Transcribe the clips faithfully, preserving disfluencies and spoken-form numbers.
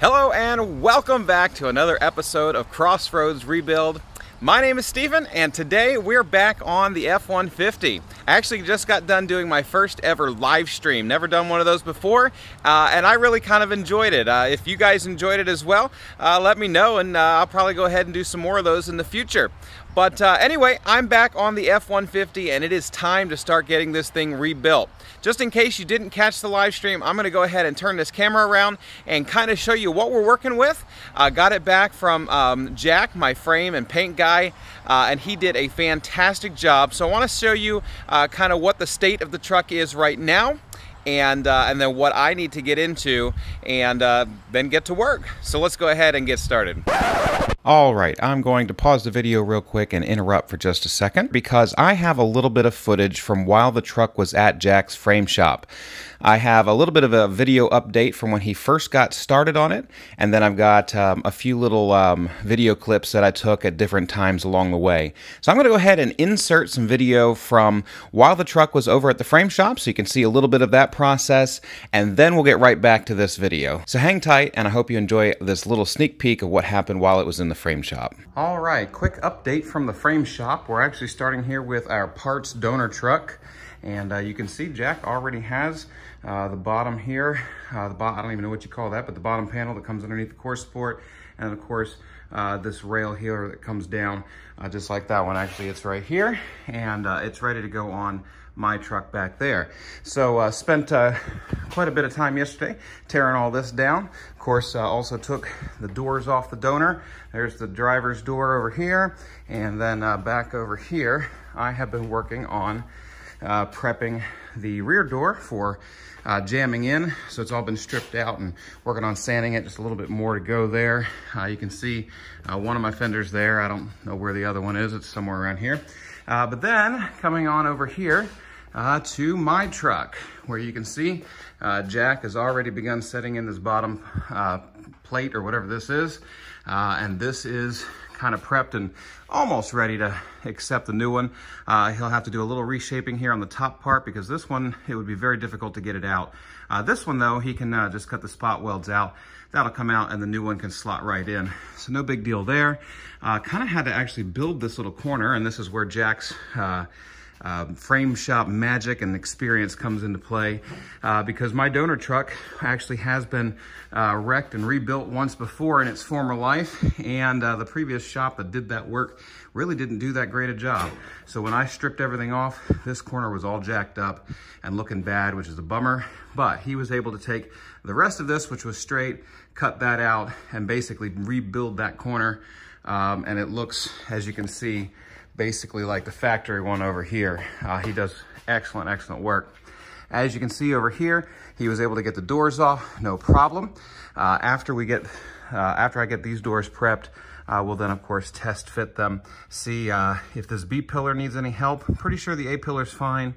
Hello and welcome back to another episode of Crossroads Rebuild. My name is Stephen and today we're back on the F one fifty. I actually just got done doing my first ever live stream. Never done one of those before uh, and I really kind of enjoyed it. Uh, if you guys enjoyed it as well, uh, let me know and uh, I'll probably go ahead and do some more of those in the future. But uh, anyway, I'm back on the F one fifty and it is time to start getting this thing rebuilt. Just in case you didn't catch the live stream, I'm going to go ahead and turn this camera around and kind of show you what we're working with. I uh, got it back from um, Jack, my frame and paint guy, uh, and he did a fantastic job. So I want to show you uh, kind of what the state of the truck is right now. And, uh, and then what I need to get into and uh, then get to work. So let's go ahead and get started. All right, I'm going to pause the video real quick and interrupt for just a second because I have a little bit of footage from while the truck was at Jack's frame shop. I have a little bit of a video update from when he first got started on it, and then I've got um, a few little um, video clips that I took at different times along the way. So I'm going to go ahead and insert some video from while the truck was over at the frame shop so you can see a little bit of that process, and then we'll get right back to this video. So hang tight, and I hope you enjoy this little sneak peek of what happened while it was in the frame shop. All right, quick update from the frame shop. We're actually starting here with our parts donor truck, and uh, you can see Jack already has uh, the bottom here, uh, the bottom, I don't even know what you call that, but the bottom panel that comes underneath the core support, and of course uh, this rail here that comes down uh, just like that one. Actually, it's right here, and uh, it's ready to go on my truck back there. So uh, spent uh, quite a bit of time yesterday tearing all this down. Of course, uh, also took the doors off the donor. There's the driver's door over here, and then uh, back over here I have been working on uh, prepping the rear door for uh, jamming in. So it's all been stripped out and working on sanding it. Just a little bit more to go there. Uh, you can see uh, one of my fenders there. I don't know where the other one is. It's somewhere around here. Uh, but then coming on over here uh, to my truck, where you can see uh, Jack has already begun setting in this bottom uh, plate or whatever this is. Uh, and this is kind of prepped and almost ready to accept the new one. Uh, he'll have to do a little reshaping here on the top part because this one, it would be very difficult to get it out. Uh, this one though, he can uh, just cut the spot welds out. That'll come out and the new one can slot right in. So no big deal there. Uh, kind of had to actually build this little corner, and this is where Jack's uh, uh, frame shop magic and experience comes into play, uh, because my donor truck actually has been uh, wrecked and rebuilt once before in its former life, and uh, the previous shop that did that work really didn't do that great a job. So when I stripped everything off, this corner was all jacked up and looking bad, which is a bummer. But he was able to take the rest of this, which was straight, cut that out, and basically rebuild that corner. Um, and it looks, as you can see, basically like the factory one over here. Uh, he does excellent, excellent work. As you can see over here, he was able to get the doors off, no problem. Uh, after we get, uh, after I get these doors prepped, Uh, we'll then, of course, test fit them, see uh, if this B-pillar needs any help. I'm pretty sure the A-pillar's fine.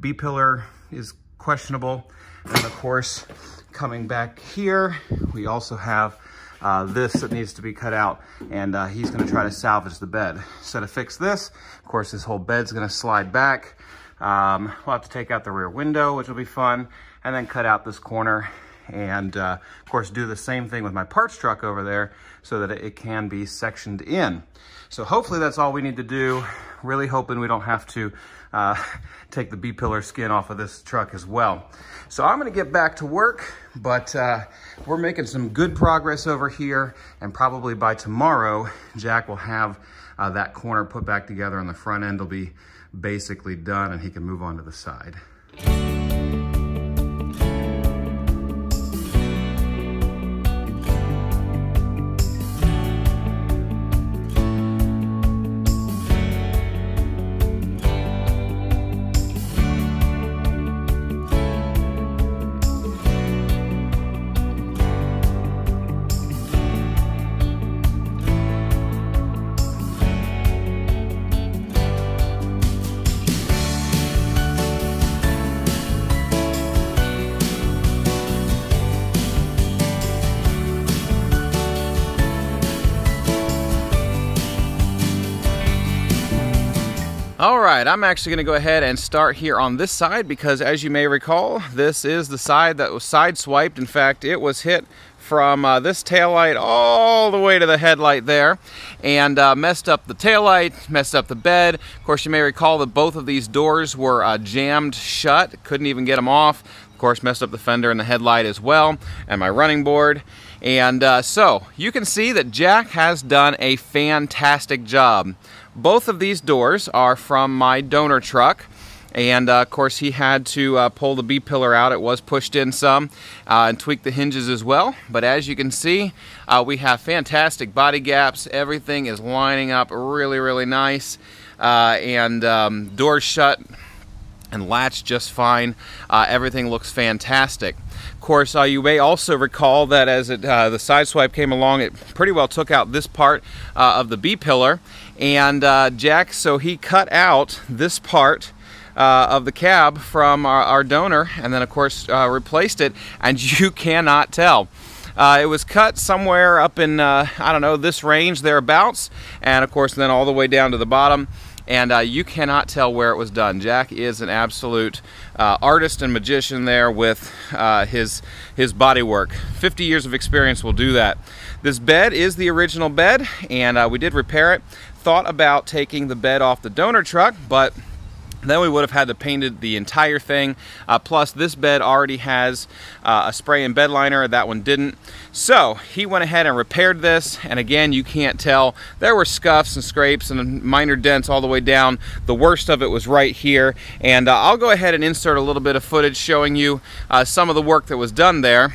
B-pillar is questionable. And, of course, coming back here, we also have uh, this that needs to be cut out, and uh, he's going to try to salvage the bed. So to fix this, of course, this whole bed's going to slide back. Um, we'll have to take out the rear window, which will be fun, and then cut out this corner. And uh, of course do the same thing with my parts truck over there so that it can be sectioned in. So hopefully that's all we need to do. Really hoping we don't have to uh, take the B-pillar skin off of this truck as well. So I'm gonna get back to work, but uh, we're making some good progress over here, and probably by tomorrow, Jack will have uh, that corner put back together on the front end. It'll be basically done and he can move on to the side. All right, I'm actually gonna go ahead and start here on this side because, as you may recall, this is the side that was side-swiped. In fact, it was hit from uh, this taillight all the way to the headlight there, and uh, messed up the taillight, messed up the bed. Of course, you may recall that both of these doors were uh, jammed shut, couldn't even get them off. Of course, messed up the fender and the headlight as well, and my running board. And uh, so you can see that Jack has done a fantastic job. Both of these doors are from my donor truck, and uh, of course he had to uh, pull the B-pillar out. It was pushed in some uh, and tweak the hinges as well, but as you can see, uh, we have fantastic body gaps. Everything is lining up really, really nice, uh, and um, doors shut and latch just fine. Uh, everything looks fantastic. Of course, uh, you may also recall that as it, uh, the side swipe came along, it pretty well took out this part uh, of the B-pillar, and uh, Jack, so he cut out this part Uh, of the cab from our, our donor, and then of course uh, replaced it, and you cannot tell. Uh, it was cut somewhere up in, uh, I don't know, this range, thereabouts, and of course then all the way down to the bottom, and uh, you cannot tell where it was done. Jack is an absolute uh, artist and magician there with uh, his, his body work. fifty years of experience will do that. This bed is the original bed, and uh, we did repair it. Thought about taking the bed off the donor truck, but then we would have had to painted the entire thing. Uh, plus, this bed already has uh, a spray and bed liner. That one didn't. So he went ahead and repaired this. And again, you can't tell. There were scuffs and scrapes and minor dents all the way down. The worst of it was right here. And uh, I'll go ahead and insert a little bit of footage showing you uh, some of the work that was done there.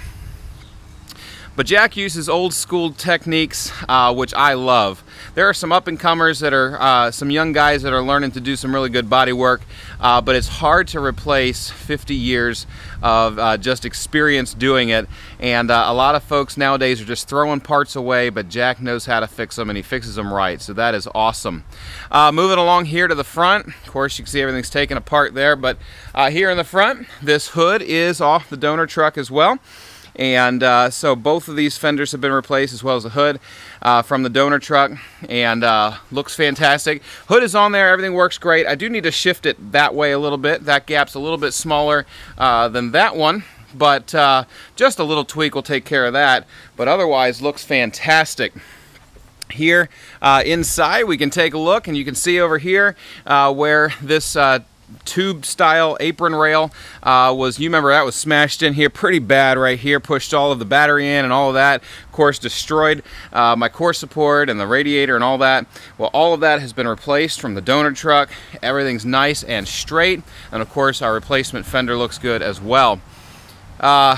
But Jack uses old school techniques, uh, which I love. There are some up-and-comers that are, uh, some young guys that are learning to do some really good body work, uh, but it's hard to replace fifty years of uh, just experience doing it. And uh, a lot of folks nowadays are just throwing parts away, but Jack knows how to fix them, and he fixes them right, so that is awesome. Uh, moving along here to the front, of course you can see everything's taken apart there, but uh, here in the front, this hood is off the donor truck as well. And uh, so both of these fenders have been replaced, as well as the hood uh, from the donor truck, and uh, looks fantastic. Hood is on there, everything works great. I do need to shift it that way a little bit. That gap's a little bit smaller uh, than that one, but uh, just a little tweak will take care of that, but otherwise looks fantastic. Here uh, inside we can take a look, and you can see over here uh, where this uh, tube style apron rail uh, was, you remember that was smashed in here pretty bad right here, pushed all of the battery in and all of that, of course destroyed uh, my core support and the radiator and all that. Well, all of that has been replaced from the donor truck. Everything's nice and straight, and of course our replacement fender looks good as well. Uh,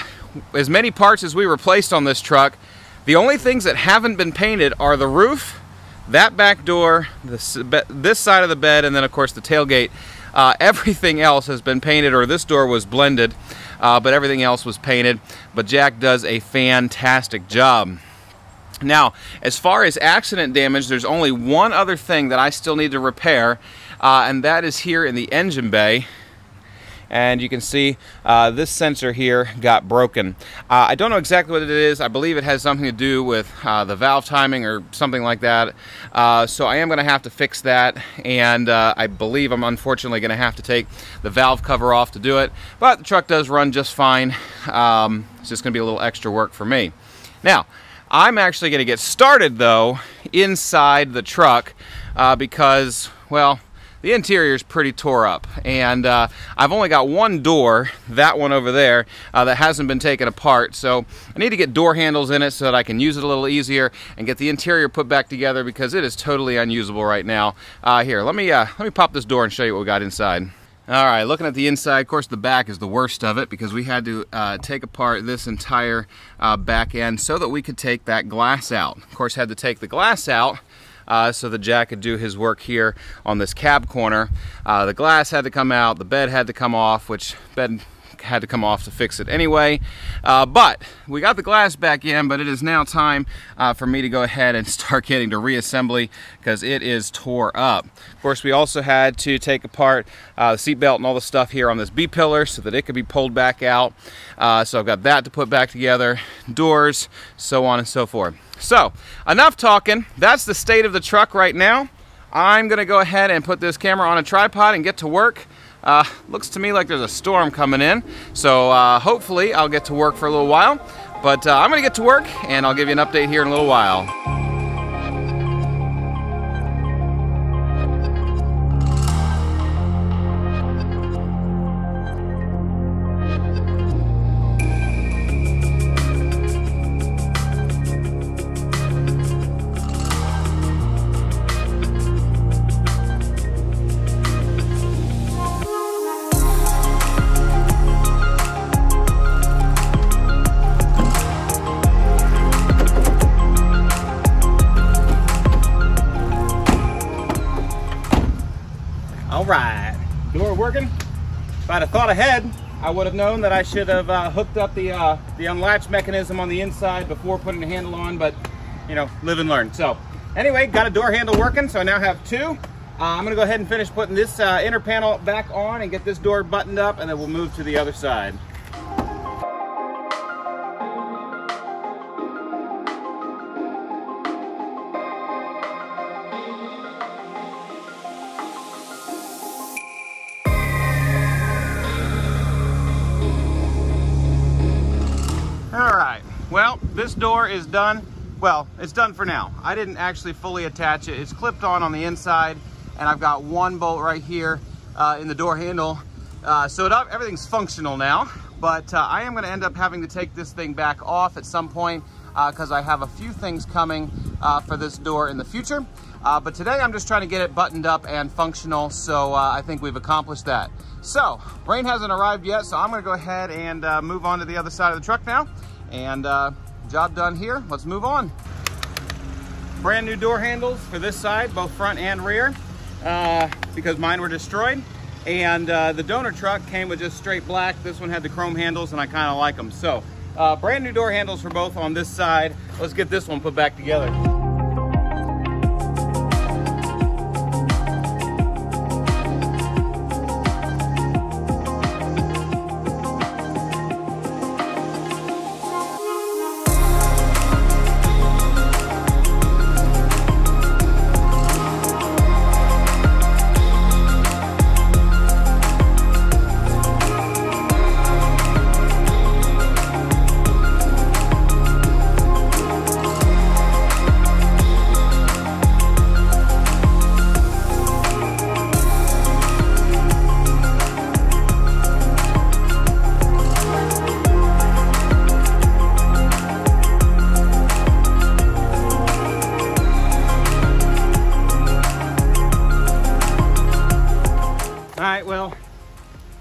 as many parts as we replaced on this truck, the only things that haven't been painted are the roof, that back door, this, this side of the bed, and then of course the tailgate. Uh, everything else has been painted, or this door was blended, uh, but everything else was painted. But Jack does a fantastic job. Now, as far as accident damage, there's only one other thing that I still need to repair, uh, and that is here in the engine bay. And you can see uh, this sensor here got broken. Uh, I don't know exactly what it is. I believe it has something to do with uh, the valve timing or something like that. Uh, so I am gonna have to fix that. And uh, I believe I'm unfortunately gonna have to take the valve cover off to do it. But the truck does run just fine. Um, it's just gonna be a little extra work for me. Now, I'm actually gonna get started though inside the truck uh, because, well, the interior is pretty tore up, and uh, I've only got one door, that one over there, uh, that hasn't been taken apart, so I need to get door handles in it so that I can use it a little easier and get the interior put back together because it is totally unusable right now. Uh, here, let me, uh, let me pop this door and show you what we got inside. All right, looking at the inside, of course the back is the worst of it because we had to uh, take apart this entire uh, back end so that we could take that glass out. Of course, had to take the glass out Uh, so that Jack could do his work here on this cab corner. Uh, the glass had to come out, the bed had to come off, which bed had to come off to fix it anyway. Uh, but we got the glass back in, but it is now time uh, for me to go ahead and start getting to reassembly because it is tore up. Of course, we also had to take apart uh, the seatbelt and all the stuff here on this B-pillar so that it could be pulled back out. Uh, so I've got that to put back together, doors, so on and so forth. So, enough talking. That's the state of the truck right now. I'm gonna go ahead and put this camera on a tripod and get to work. Uh, looks to me like there's a storm coming in, so uh, hopefully I'll get to work for a little while. But uh, I'm gonna get to work and I'll give you an update here in a little while. Alright, door working. If I'd have thought ahead, I would have known that I should have uh, hooked up the uh, the unlatch mechanism on the inside before putting the handle on, but you know, live and learn. So anyway, got a door handle working, so I now have two. Uh, I'm gonna go ahead and finish putting this uh, inner panel back on and get this door buttoned up, and then we'll move to the other side. Well, this door is done. Well, it's done for now. I didn't actually fully attach it. It's clipped on on the inside, and I've got one bolt right here uh, in the door handle. Uh, so it up, everything's functional now, but uh, I am gonna end up having to take this thing back off at some point because uh, I have a few things coming uh, for this door in the future. Uh, but today I'm just trying to get it buttoned up and functional, so uh, I think we've accomplished that. So, rain hasn't arrived yet, so I'm gonna go ahead and uh, move on to the other side of the truck now. And uh, job done here, let's move on. Brand new door handles for this side, both front and rear, uh, because mine were destroyed. And uh, the donor truck came with just straight black. This one had the chrome handles and I kind of like them. So uh, brand new door handles for both on this side. Let's get this one put back together. Well,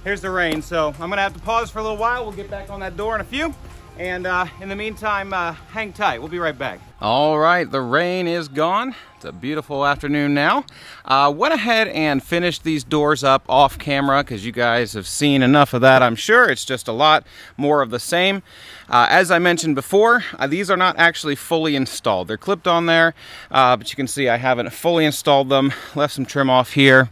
here's the rain, so I'm gonna have to pause for a little while. We'll get back on that door in a few, and uh, in the meantime, uh, hang tight. We'll be right back. All right, the rain is gone. It's a beautiful afternoon now. Uh, went ahead and finished these doors up off camera because you guys have seen enough of that, I'm sure. It's just a lot more of the same. Uh, as I mentioned before, uh, these are not actually fully installed. They're clipped on there, uh, but you can see I haven't fully installed them. Left some trim off here.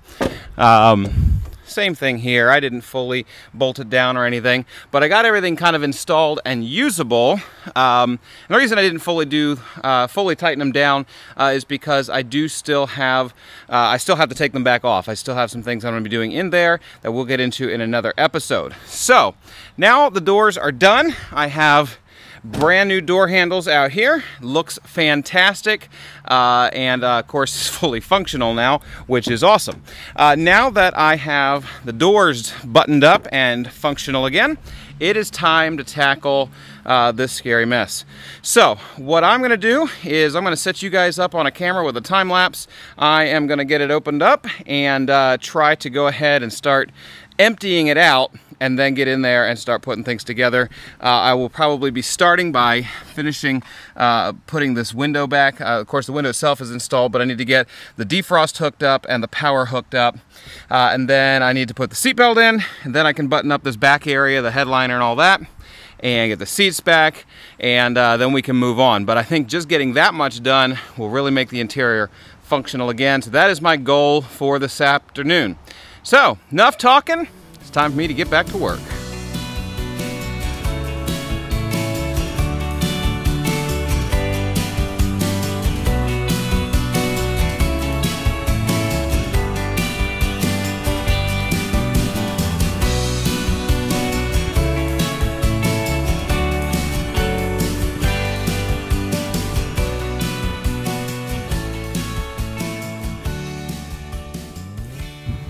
Um, Same thing here. I didn't fully bolt it down or anything, but I got everything kind of installed and usable. Um, and the reason I didn't fully do, uh, fully tighten them down uh, is because I do still have, uh, I still have to take them back off. I still have some things I'm going to be doing in there that we'll get into in another episode. So now the doors are done. I have brand new door handles out here. Looks fantastic. Uh, and uh, of course it's fully functional now, which is awesome. Uh, now that I have the doors buttoned up and functional again, it is time to tackle uh, this scary mess. So what I'm gonna do is I'm gonna set you guys up on a camera with a time lapse. I am gonna get it opened up and uh, try to go ahead and start emptying it out and then get in there and start putting things together. Uh, I will probably be starting by finishing uh, putting this window back. Uh, of course, the window itself is installed, but I need to get the defrost hooked up and the power hooked up. Uh, and then I need to put the seatbelt in, and then I can button up this back area, the headliner and all that, and get the seats back, and uh, then we can move on. But I think just getting that much done will really make the interior functional again. So that is my goal for this afternoon. So, enough talking. It's time for me to get back to work.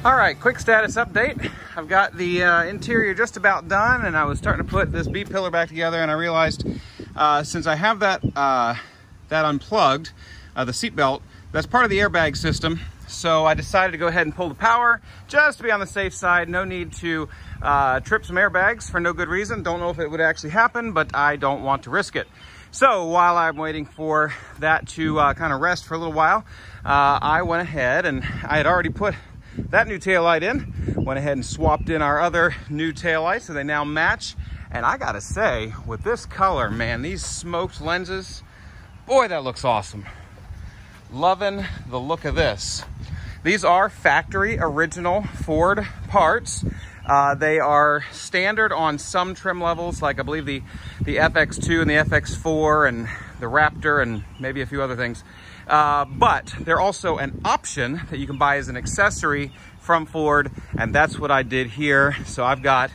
All right, quick status update. I've got the uh, interior just about done, and I was starting to put this B pillar back together, and I realized uh, since I have that uh, that unplugged, uh, the seatbelt, that's part of the airbag system. So I decided to go ahead and pull the power just to be on the safe side. No need to uh, trip some airbags for no good reason. Don't know if it would actually happen, but I don't want to risk it. So while I'm waiting for that to uh, kind of rest for a little while, uh, I went ahead and I had already put that new taillight in, went ahead and swapped in our other new taillights, so they now match. And I gotta say, with this color, man, these smoked lenses, boy, that looks awesome. Loving the look of this. These are factory original Ford parts. Uh, they are standard on some trim levels, like I believe the, the F X two and the F X four and the Raptor and maybe a few other things. Uh, but they're also an option that you can buy as an accessory from Ford, and that's what I did here. So I've got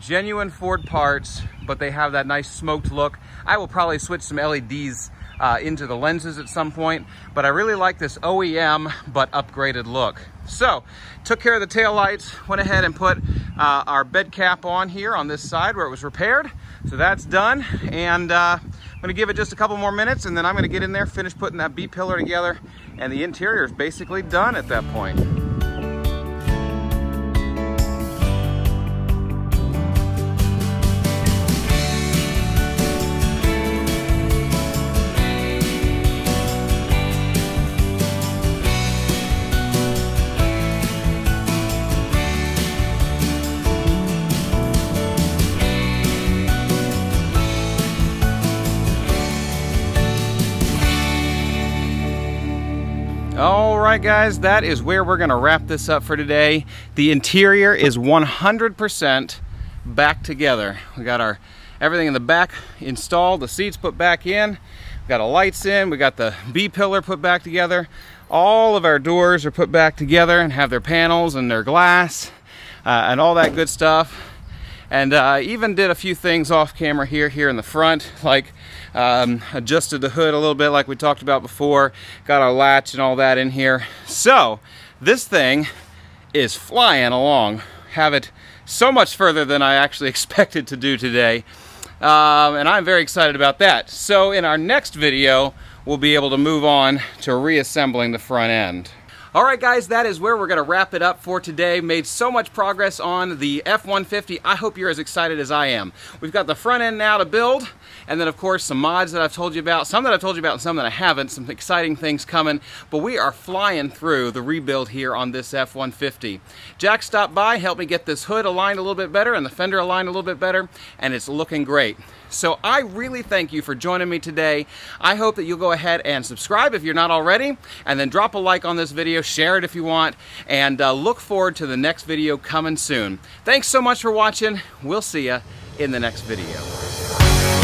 genuine Ford parts, but they have that nice smoked look. I will probably switch some L E Ds Uh, into the lenses at some point, but I really like this O E M but upgraded look. So took care of the tail lights, went ahead and put uh, our bed cap on here on this side where it was repaired. So that's done, and uh, I'm gonna give it just a couple more minutes, and then I'm gonna get in there, finish putting that B pillar together, and the interior is basically done at that point. All right, guys, that is where we're gonna wrap this up for today. The interior is one hundred percent back together. We got our everything in the back installed, the seats put back in, we got our lights in, we got the B pillar put back together. All of our doors are put back together and have their panels and their glass uh, and all that good stuff. And I uh, even did a few things off camera here, here in the front, like um, adjusted the hood a little bit like we talked about before, got our latch and all that in here. So this thing is flying along. Have it so much further than I actually expected to do today. Um, and I'm very excited about that. So in our next video, we'll be able to move on to reassembling the front end. All right, guys, that is where we're gonna wrap it up for today. Made so much progress on the F one fifty. I hope you're as excited as I am. We've got the front end now to build, and then of course some mods that I've told you about, some that I've told you about and some that I haven't, some exciting things coming, but we are flying through the rebuild here on this F one fifty. Jack stopped by, helped me get this hood aligned a little bit better and the fender aligned a little bit better, and it's looking great. So I really thank you for joining me today. I hope that you'll go ahead and subscribe if you're not already, and then drop a like on this video, share it if you want, and uh, look forward to the next video coming soon. Thanks so much for watching. We'll see you in the next video.